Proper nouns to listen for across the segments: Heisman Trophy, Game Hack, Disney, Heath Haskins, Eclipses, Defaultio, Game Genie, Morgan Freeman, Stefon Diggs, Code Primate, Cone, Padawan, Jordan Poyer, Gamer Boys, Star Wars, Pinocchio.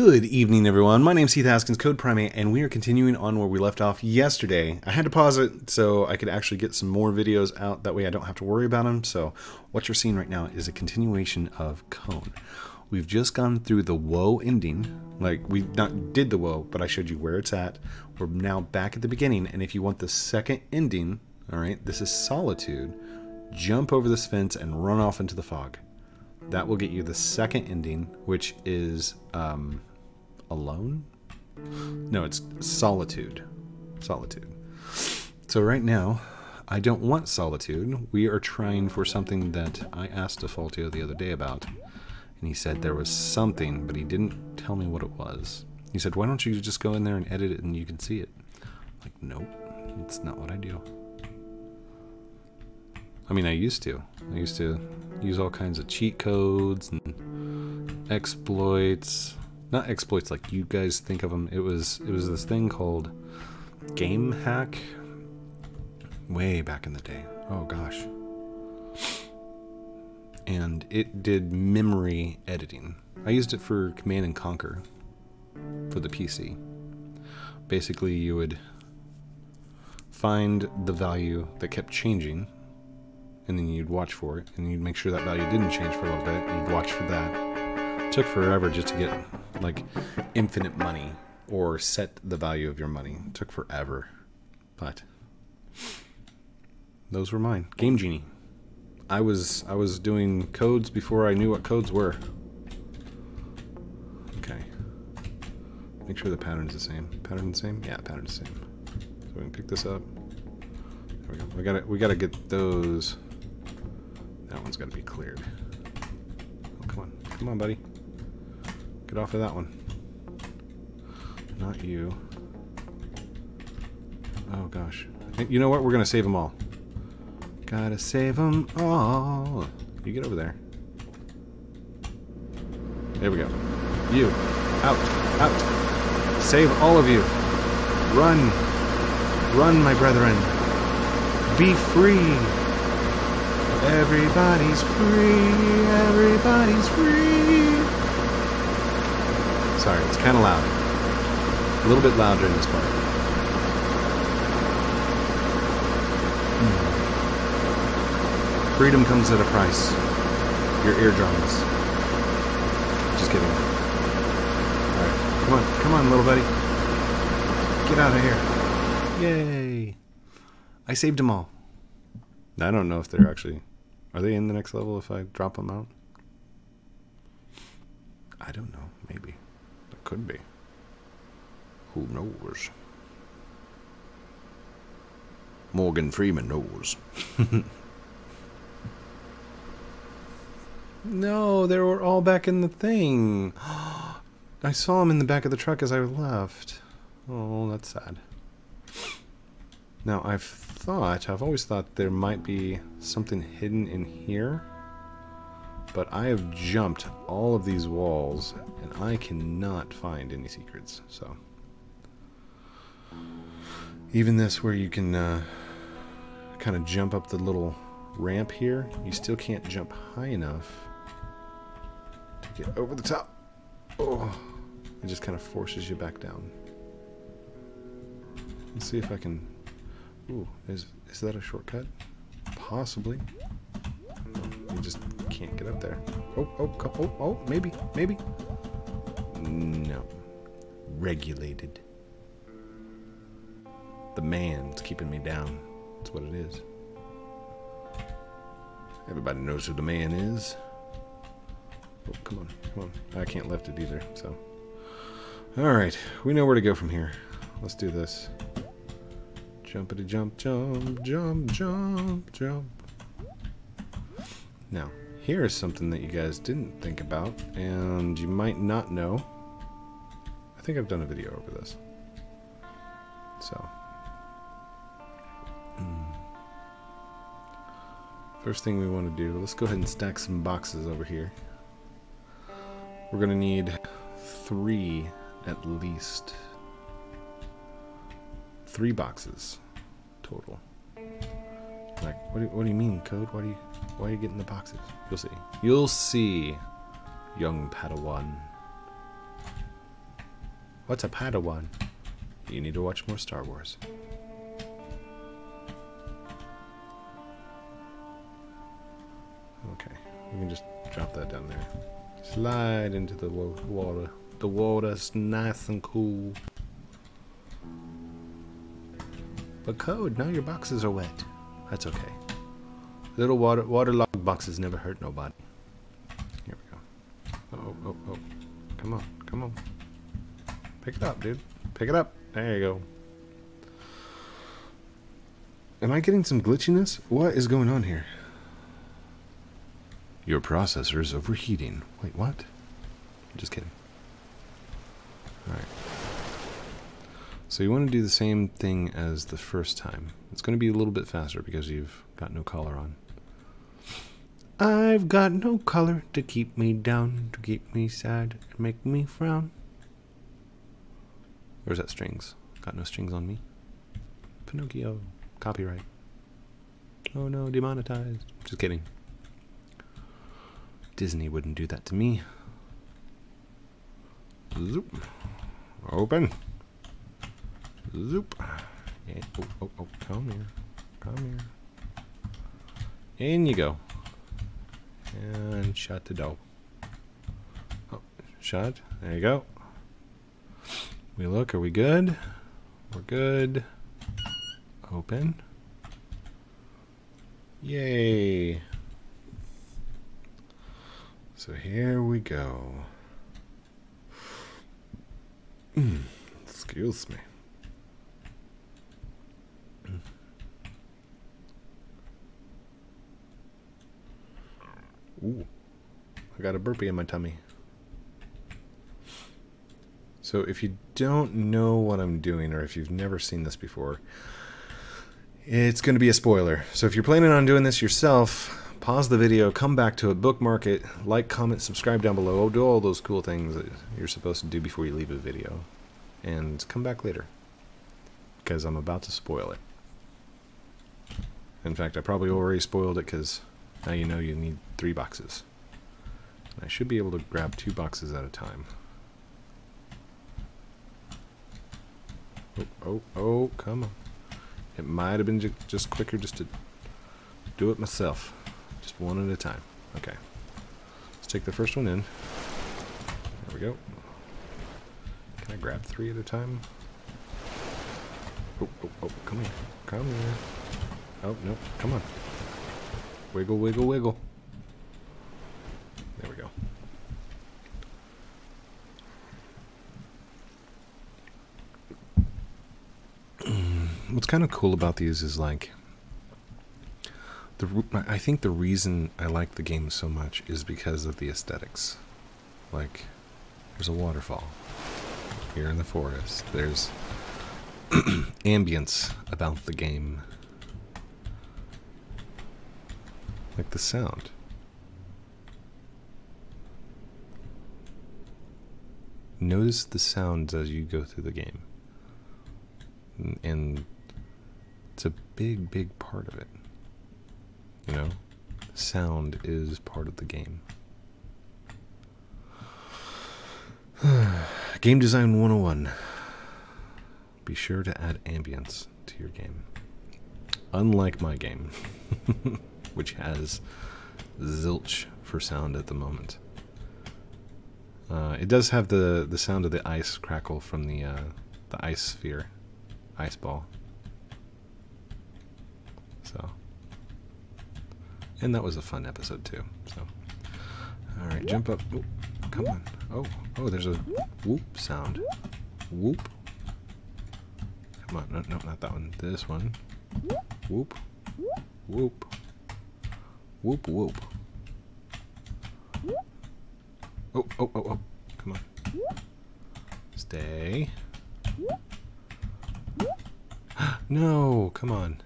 Good evening, everyone. My name's Heath Haskins, Code Primate, and we are continuing on where we left off yesterday. I had to pause it so I could actually get some more videos out. That way I don't have to worry about them. So what you're seeing right now is a continuation of Cone. We've just gone through the woe ending. Like, we not did the woe, but I showed you where it's at. We're now back at the beginning, and if you want the second ending, all right, this is solitude. Jump over this fence and run off into the fog. That will get you the second ending, which is alone? No, it's solitude. Solitude. So right now, I don't want solitude. We are trying for something that I asked Defaultio the other day about. And he said there was something, but he didn't tell me what it was. He said, why don't you just go in there and edit it and you can see it? I'm like, nope, it's not what I do. I mean, I used to use all kinds of cheat codes and exploits. Not exploits like you guys think of them. It was this thing called Game Hack way back in the day. Oh gosh. And it did memory editing. I used it for Command and Conquer for the PC. Basically, you would find the value that kept changing, and then you'd watch for it, and you'd make sure that value didn't change for a little bit, you'd watch for that. It took forever just to get, like, infinite money, or set the value of your money. It took forever. But those were mine. Game Genie. I was doing codes before I knew what codes were. Okay. Make sure the pattern's the same. Pattern's the same? Yeah, pattern's the same. So we can pick this up. There we go. We gotta get those. That one's got to be cleared. Oh, come on. Come on, buddy. Get off of that one. Not you. Oh, gosh. You know what? We're going to save them all. Gotta save them all. You get over there. There we go. You. Out. Out. Save all of you. Run. Run, my brethren. Be free. Everybody's free, everybody's free. Sorry, it's kind of loud. A little bit louder in this part. Freedom comes at a price. Your eardrums. Just kidding. Alright, come on, come on, little buddy. Get out of here. Yay. I saved them all. I don't know if they're actually... Are they in the next level if I drop them out? I don't know. Maybe. It could be. Who knows? Morgan Freeman knows. No, they were all back in the thing. I saw them in the back of the truck as I left. Oh, that's sad. Now, I've always thought there might be something hidden in here, but I have jumped all of these walls and I cannot find any secrets, so. Even this where you can kind of jump up the little ramp here, you still can't jump high enough to get over the top. Oh, it just kind of forces you back down. Let's see if I can... Ooh, is that a shortcut? Possibly. You just can't get up there. Oh, maybe. No. Regulated. The man's keeping me down. That's what it is. Everybody knows who the man is. Oh, come on, come on. I can't lift it either, so. All right, we know where to go from here. Let's do this. Jumpity jump, jump, jump, jump, jump. Now, here is something that you guys didn't think about, and you might not know. I think I've done a video over this. So. First thing we want to do, let's go ahead and stack some boxes over here. We're going to need 3 at least. 3 boxes total. Like, what do you mean, Code? Why are you getting the boxes? You'll see. You'll see, young Padawan. What's a Padawan? You need to watch more Star Wars. Okay, we can just drop that down there. Slide into the water. The water's nice and cool. But Code, now your boxes are wet. That's okay. Little waterlogged boxes never hurt nobody. Here we go. Oh. Come on. Pick it up, dude. Pick it up. There you go. Am I getting some glitchiness? What is going on here? Your processor is overheating. Wait, what? Just kidding. Alright. So you want to do the same thing as the first time. It's going to be a little bit faster because you've got no color on. I've got no color to keep me down, to keep me sad, and make me frown. Or is that strings? Got no strings on me. Pinocchio. Copyright. Oh no, demonetized. Just kidding. Disney wouldn't do that to me. Zoop. Open. Zoop. Yeah. Oh, come here. In you go. And shut the door. Oh, shut. There you go. We look. Are we good? We're good. Open. Yay. So here we go. Excuse me. Ooh, I got a burpee in my tummy. So if you don't know what I'm doing, or if you've never seen this before, it's going to be a spoiler. So if you're planning on doing this yourself, pause the video, come back to it, bookmark it, like, comment, subscribe down below, do all those cool things that you're supposed to do before you leave a video, and come back later, because I'm about to spoil it. In fact, I probably already spoiled it, because now you know you need 3 boxes. And I should be able to grab 2 boxes at a time. Oh, come on. It might have been just quicker just to do it myself. Just one at a time. Okay. Let's take the first one in. There we go. Can I grab 3 at a time? Oh, come here. Come here. Oh, no. Come on. Wiggle, wiggle, wiggle. There we go. What's kind of cool about these is, like, I think the reason I like the game so much is because of the aesthetics. Like, there's a waterfall here in the forest. There's ambience about the game. Like the sound. Notice the sounds as you go through the game. And it's a big, big part of it. You know, sound is part of the game. Game Design 101. Be sure to add ambience to your game. Unlike my game, which has zilch for sound at the moment. It does have the sound of the ice crackle from the ice sphere, ice ball. So. And that was a fun episode too. So, all right, jump up. Ooh, come on. Oh, there's a whoop sound. Whoop. Come on. No, not that one. This one. Whoop. Whoop. Whoop, whoop. Oh. Come on. Stay. No, come on.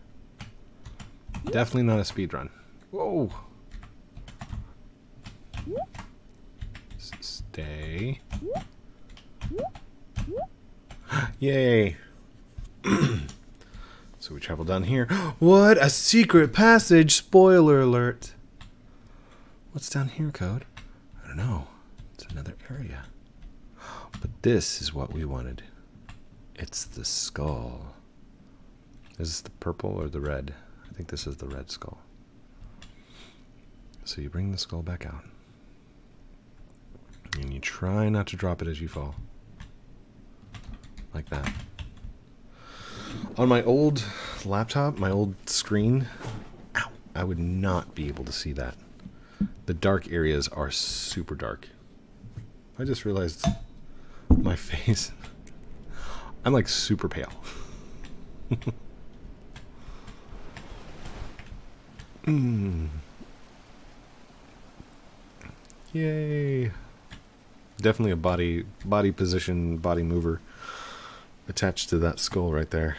Definitely not a speed run. Whoa! Stay. Yay! So we travel down here. What a secret passage! Spoiler alert! What's down here, Code? I don't know. It's another area. But this is what we wanted. It's the skull. Is this the purple or the red? I think this is the red skull. So you bring the skull back out. And you try not to drop it as you fall. Like that. On my old laptop, my old screen, ow, I would not be able to see that. The dark areas are super dark. I just realized my face. I'm like super pale. Yay. Definitely a body position, body mover attached to that skull right there.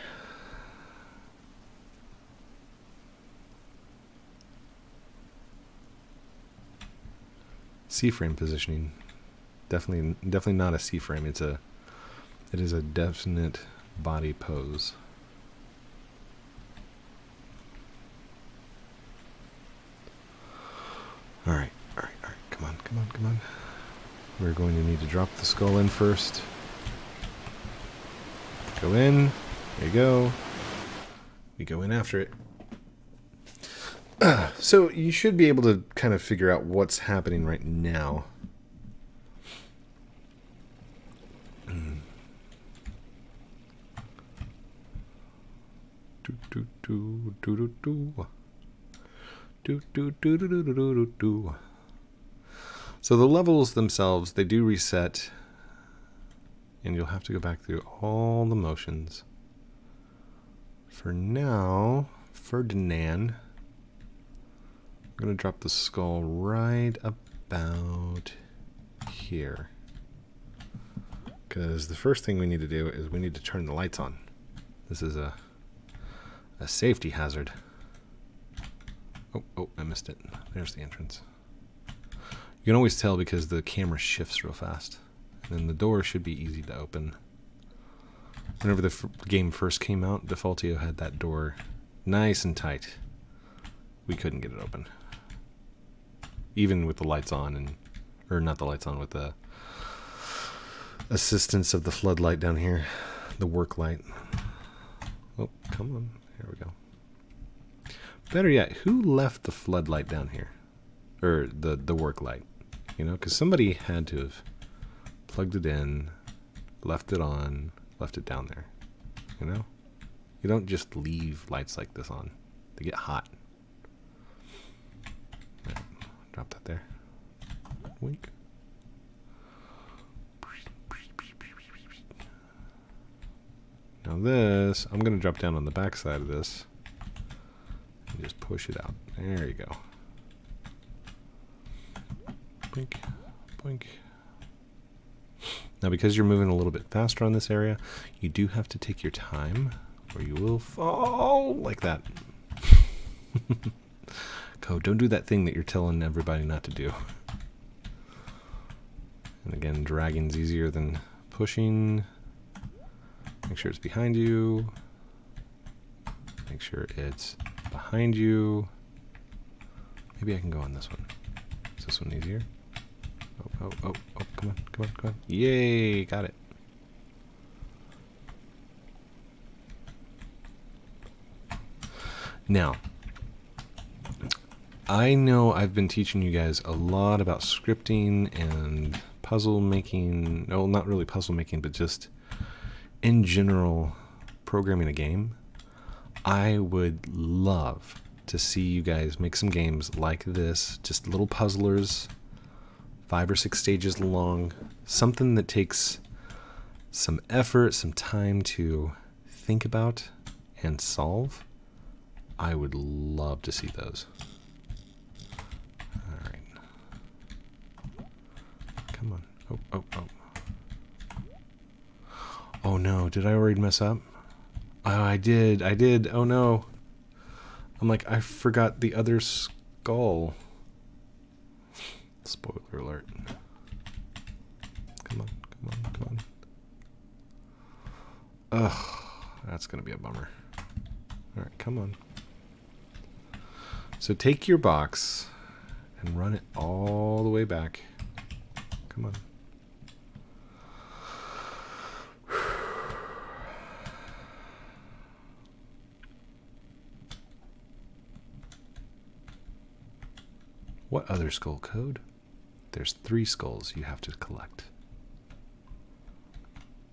C-frame positioning. Definitely not a C-frame. It is a definite body pose. All right. Come on. We're going to need to drop the skull in first. Go in. There you go. We go in after it. So you should be able to kind of figure out what's happening right now. So the levels themselves, they do reset, and you'll have to go back through all the motions. For now, Ferdinand, I'm going to drop the skull right about here, because the first thing we need to do is we need to turn the lights on. This is a safety hazard. Oh, I missed it. There's the entrance. You can always tell because the camera shifts real fast. And then the door should be easy to open. Whenever the game first came out, Defaultio had that door nice and tight. We couldn't get it open. Even with the lights on, and or not the lights on, with the assistance of the floodlight down here. The work light. Oh, come on. Here we go. Better yet, who left the floodlight down here? Or the work light? You know, because somebody had to have plugged it in, left it on, left it down there. You know? You don't just leave lights like this on. They get hot. Right, drop that there. Wink. Now this, I'm going to drop down on the back side of this and just push it out. There you go. Boink, boink. Now because you're moving a little bit faster on this area, you do have to take your time or you will fall like that. Code, don't do that thing that you're telling everybody not to do. And again, dragging's easier than pushing. Make sure it's behind you. Make sure it's behind you. Maybe I can go on this one. Is this one easier? Oh, come on. Yay, got it. Now, I know I've been teaching you guys a lot about scripting and puzzle making. No, not really puzzle making, but just in general, programming a game. I would love to see you guys make some games like this, just little puzzlers, 5 or 6 stages long, something that takes some effort, some time to think about and solve. I would love to see those. All right, come on. Oh no, did I already mess up? Oh, I did, oh no. I'm like, I forgot the other skull. Spoiler alert. Come on. Ugh, that's gonna be a bummer. All right, come on. So take your box and run it all the way back. Come on. What other skull code? There's 3 skulls you have to collect.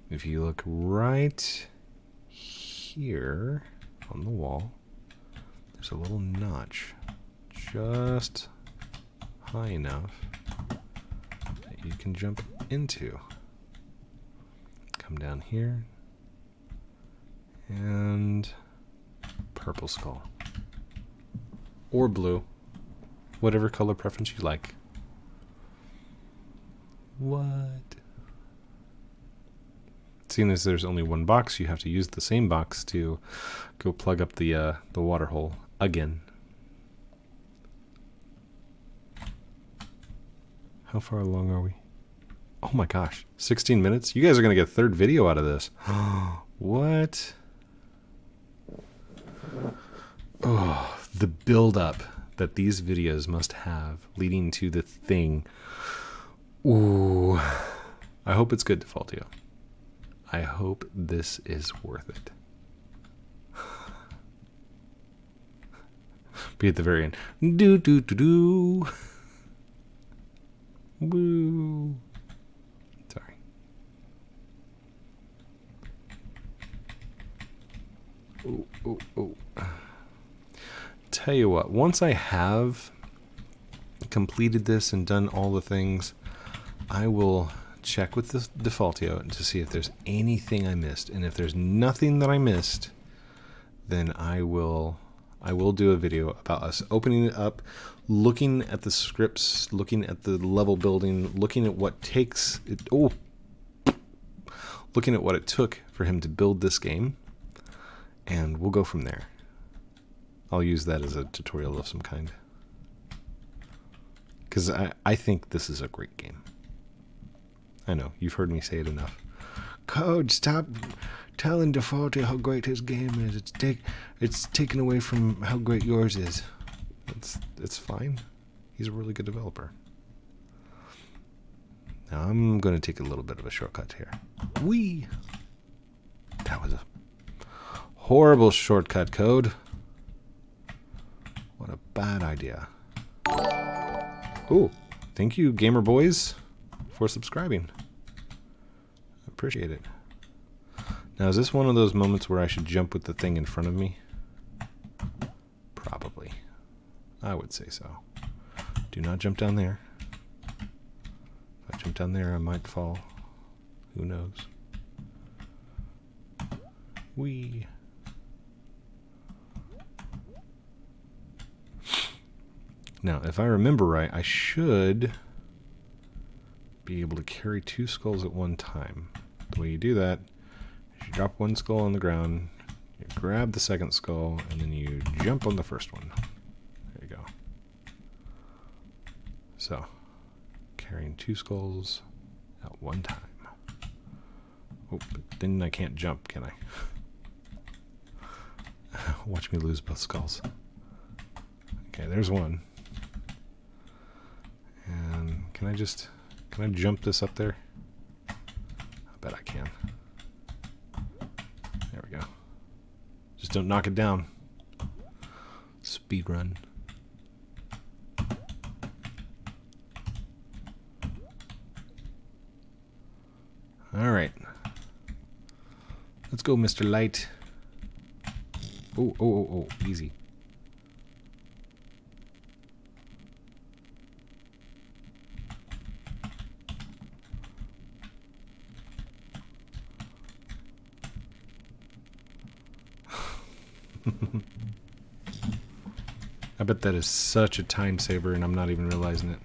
If you look right here on the wall, there's a little notch just high enough that you can jump into. Come down here and purple skull or blue, whatever color preference you like. What? Seeing as there's only 1 box, you have to use the same box to go plug up the water hole again. How far along are we? Oh my gosh, 16 minutes? You guys are going to get a 3rd video out of this. What? Oh, the build-up that these videos must have leading to the thing. Ooh. I hope it's good, Defaultio. I hope this is worth it. Be at the very end. Do do do do. Woo. Sorry. Ooh, ooh, ooh. Tell you what, once I have completed this and done all the things, I will check with the Defaultio to see if there's anything I missed, and if there's nothing that I missed, then I will do a video about us opening it up, looking at the scripts, looking at the level building, looking at what takes it, oh, looking at what it took for him to build this game, and we'll go from there. I'll use that as a tutorial of some kind, because I think this is a great game. I know, you've heard me say it enough. Code, stop telling Defaultio how great his game is. It's taken away from how great yours is. It's fine. He's a really good developer. Now I'm going to take a little bit of a shortcut here. Whee! That was a horrible shortcut, Code. What a bad idea. Ooh, thank you, Gamer Boys, for subscribing. Appreciate it. Now, is this one of those moments where I should jump with the thing in front of me? Probably. I would say so. Do not jump down there. If I jump down there, I might fall. Who knows? Whee. Now, if I remember right, I should be able to carry 2 skulls at one time. The way you do that is you drop 1 skull on the ground, you grab the 2nd skull, and then you jump on the 1st one. There you go. So, carrying 2 skulls at one time. Oh, but then I can't jump, can I? Watch me lose both skulls. Okay, there's one. And can I jump this up there? I bet I can. There we go. Just don't knock it down. Speed run. All right. Let's go, Mr. Light. Oh, oh, oh, oh, easy. I bet that is such a time saver and I'm not even realizing it.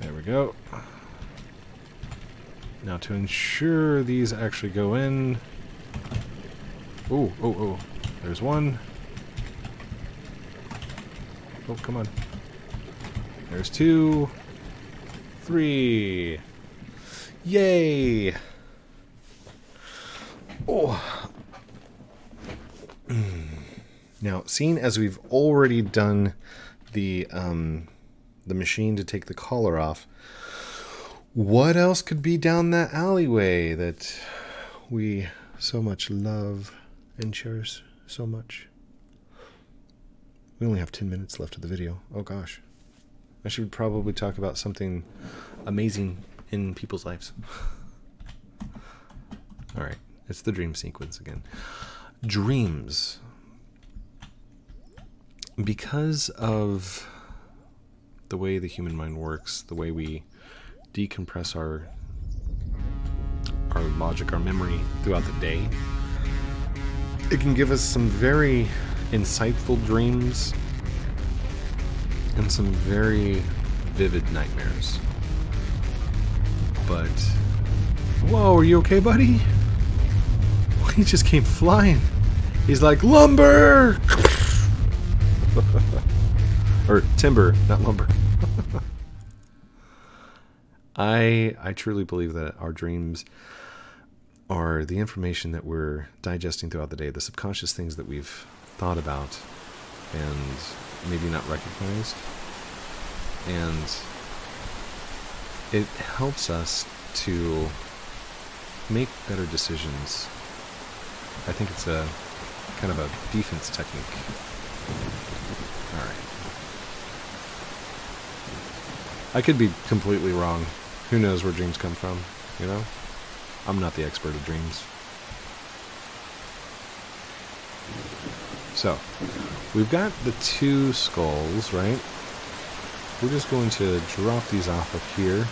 There we go. Now to ensure these actually go in. Oh, oh, oh. There's one. Oh, come on. There's 2, 3. Yay! Oh. Now, seeing as we've already done the machine to take the collar off, what else could be down that alleyway that we so much love and cherish so much. We only have 10 minutes left of the video. Oh gosh. I should probably talk about something amazing in people's lives. Alright, it's the dream sequence again. Dreams. Because of the way the human mind works, the way we decompress our logic, our memory throughout the day, it can give us some very insightful dreams and some very vivid nightmares. But whoa, are you okay, buddy? Well, he just came flying. He's like, lumber! Or timber, not lumber. I truly believe that our dreams are the information that we're digesting throughout the day, the subconscious things that we've thought about and maybe not recognized. And it helps us to make better decisions. I think it's a kind of a defense technique. Alright. I could be completely wrong. Who knows where dreams come from, you know? I'm not the expert of dreams. So, we've got the two skulls, right? We're just going to drop these off up here.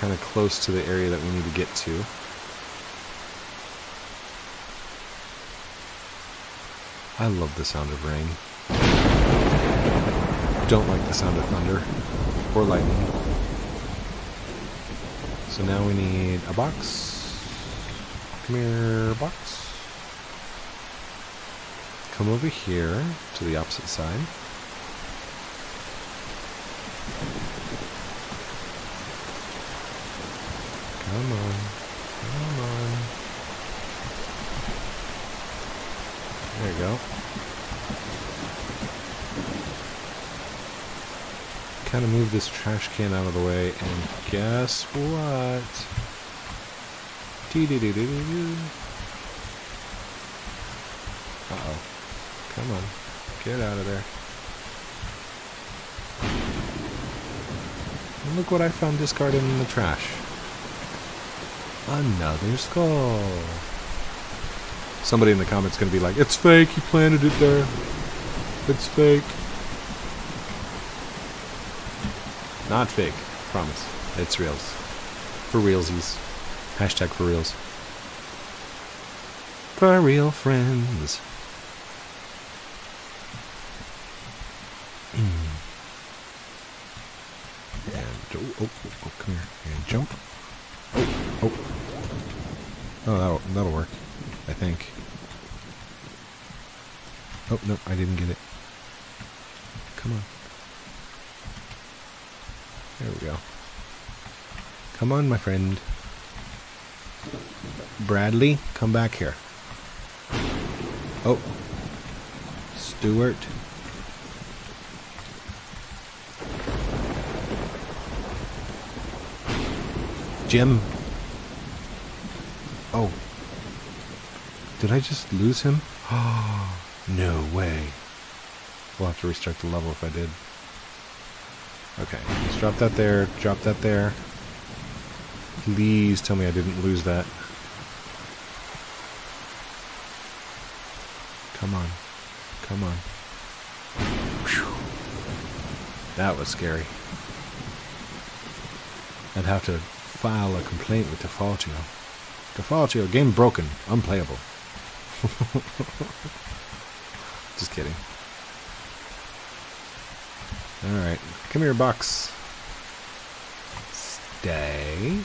Kind of close to the area that we need to get to. I love the sound of rain. Don't like the sound of thunder or lightning. So now we need a box. Come here, box. Come over here to the opposite side. Come on. Come on. There you go. Kind of move this trash can out of the way, and guess what? Dee-dee-dee-dee-dee-dee. Uh-oh. Come on. Get out of there. And look what I found discarded in the trash. Another skull. Somebody in the comments going to be like, it's fake, you planted it there. It's fake. Not fake. Promise. It's reals. For realsies. Hashtag for reals. For real friends. And, oh, come here. And jump. Oh, that'll work. I think. Oh, no, I didn't get it. Come on. There we go. Come on, my friend. Bradley, come back here. Oh. Stuart. Jim. Oh. Did I just lose him? Oh, no way. We'll have to restart the level if I did. Okay, let's drop that there, drop that there. Please tell me I didn't lose that. Come on, come on. Whew. That was scary. I'd have to file a complaint with Defaultio. Defaultio, game broken, unplayable. Just kidding. Alright, come here, box. Stay.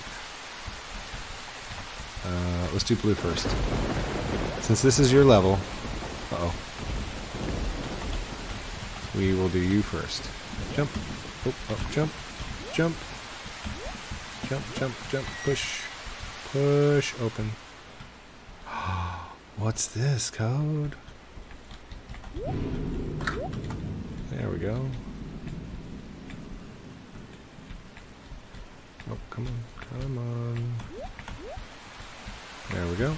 Let's do blue first. Since this is your level... Uh-oh. We will do you first. Jump. Oh, oh, jump. Jump. Jump, jump, jump. Push. Push. Open. What's this, Code? There we go. Oh, come on, come on. There we go.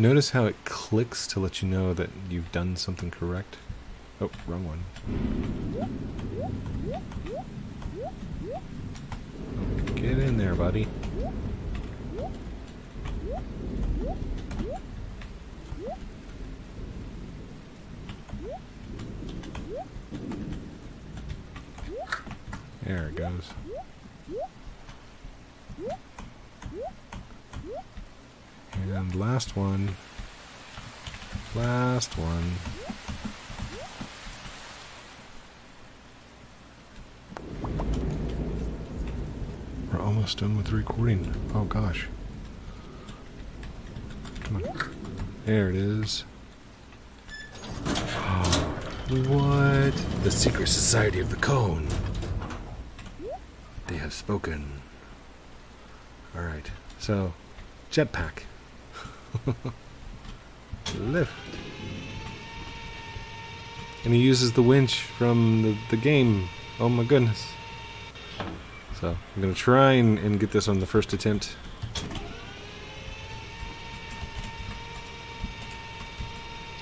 Notice how it clicks to let you know that you've done something correct. Oh, wrong one. Get in there, buddy. There it goes. And last one. Last one. We're almost done with the recording. Oh gosh. Come on. There it is. Oh, what? The Secret Society of the Cone. They have spoken. Alright, so jetpack. Lift. And he uses the winch from the game. Oh my goodness. So I'm gonna try and get this on the first attempt.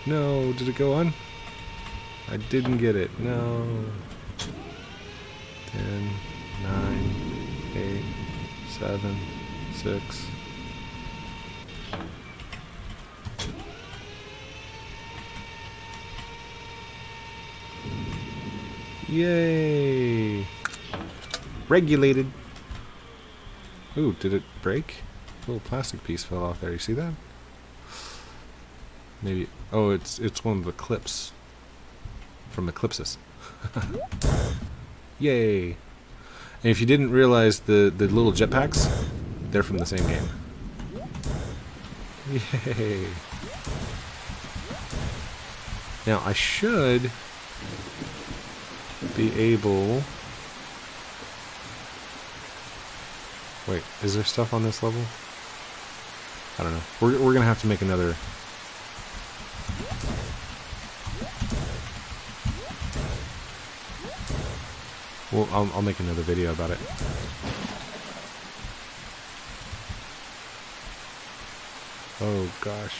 No, did it go on? I didn't get it. No. 10, 9, 8, 7, 6. Yay! Regulated! Ooh, did it break? A little plastic piece fell off there, you see that? Maybe, oh, it's one of the clips. From Eclipses. Yay! And if you didn't realize the little jetpacks, they're from the same game. Yay! Now I should be able... Wait, is there stuff on this level? I don't know. We're gonna have to make another... Well, I'll make another video about it. Oh gosh.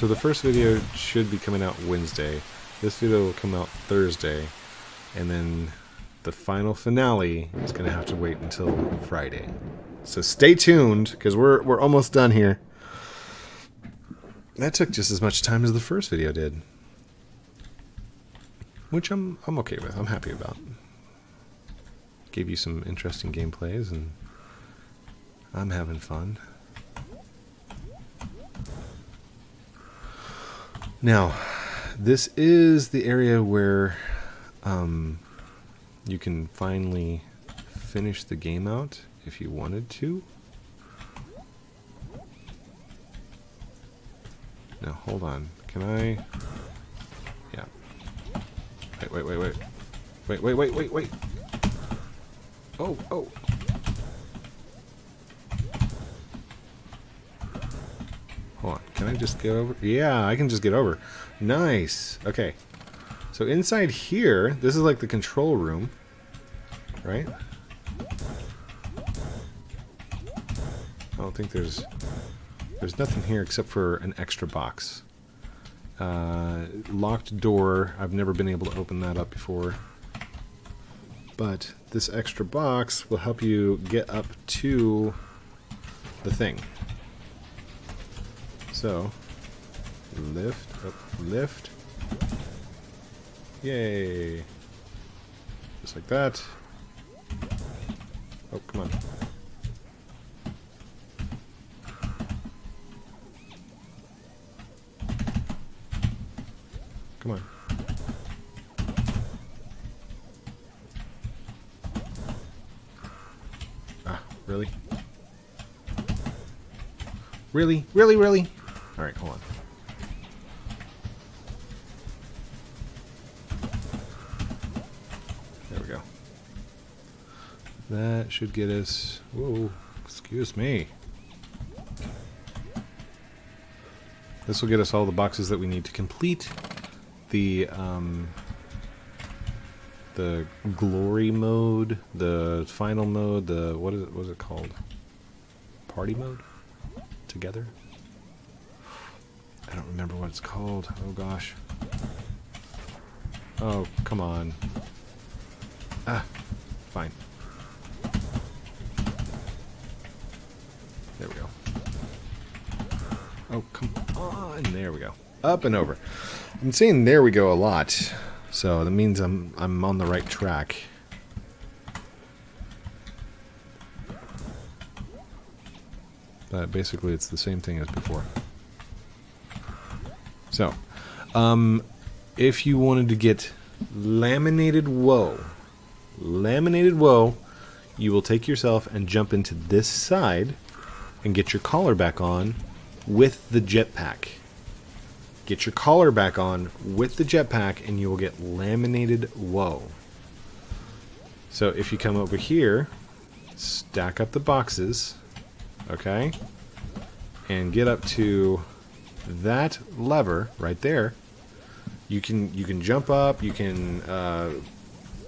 So the first video should be coming out Wednesday. This video will come out Thursday. And then the final finale is going to have to wait until Friday. So stay tuned, because we're almost done here. That took just as much time as the first video did. Which I'm okay with. I'm happy about. Gave you some interesting gameplays, and I'm having fun. Now, this is the area where you can finally finish the game out if you wanted to. Now, hold on. Can I... Yeah. Wait. Wait. Oh. Hold on, can I just get over? Yeah, I can just get over. Nice! Okay. So inside here, this is like the control room, right? I don't think there's nothing here except for an extra box. Locked door, I've never been able to open that up before. But this extra box will help you get up to the thing. So, lift, up, lift. Yay. Just like that. Oh, come on. Come on. Ah, really? Really? Really, really? Alright, hold on. There we go. That should get us... Whoa, excuse me. This will get us all the boxes that we need to complete the the glory mode, the final mode, the what is it called? Party mode? Together? I don't remember what it's called. Oh gosh. Oh, come on. Ah, fine. There we go. Oh, come on. There we go. Up and over. I'm saying there we go a lot. So that means I'm on the right track. But basically it's the same thing as before. So, if you wanted to get laminated woe, you will take yourself and jump into this side and get your collar back on with the jetpack. Get your collar back on with the jetpack and you will get laminated woe. So if you come over here, stack up the boxes, okay, and get up to that lever right there. You can jump up, you can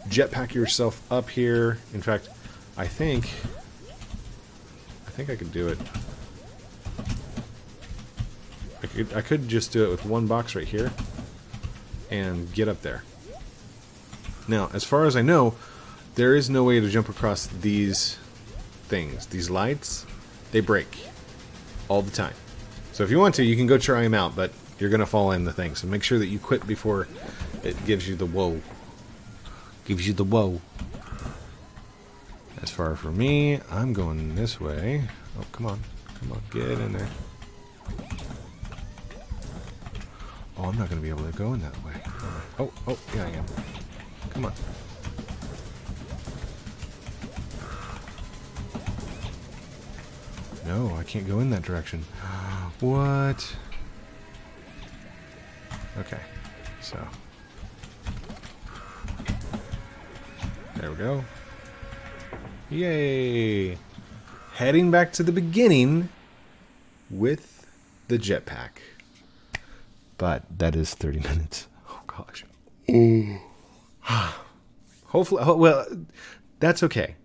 jetpack yourself up here. In fact, I think I could do it. I could just do it with one box right here and get up there. Now, as far as I know, there is no way to jump across these things. These lights, they break all the time. So if you want to, you can go try them out, but you're going to fall in the thing. So make sure that you quit before it gives you the woe. Gives you the woe. As far for me, I'm going this way. Oh, come on. Come on, get in there. Oh, I'm not going to be able to go in that way. Oh, oh, yeah, I am. Come on. No, I can't go in that direction. What? Okay, so. There we go. Yay! Heading back to the beginning with the jetpack. But that is 30 minutes. Oh, gosh. Hopefully, well, that's okay.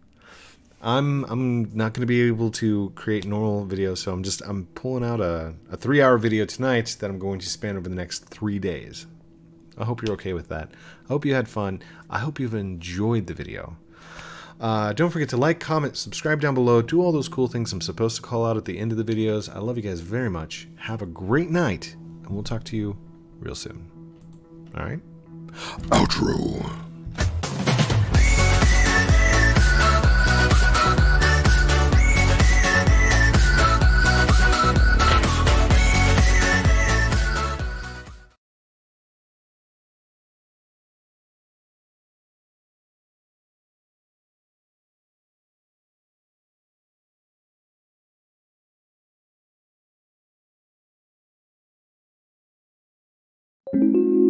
I'm not going to be able to create normal videos, so I'm pulling out a 3-hour video tonight that I'm going to span over the next 3 days. I hope you're okay with that. I hope you had fun. I hope you've enjoyed the video. Don't forget to like, comment, subscribe down below. Do all those cool things I'm supposed to call out at the end of the videos. I love you guys very much. Have a great night. And we'll talk to you real soon. All right? Outro. Thank you.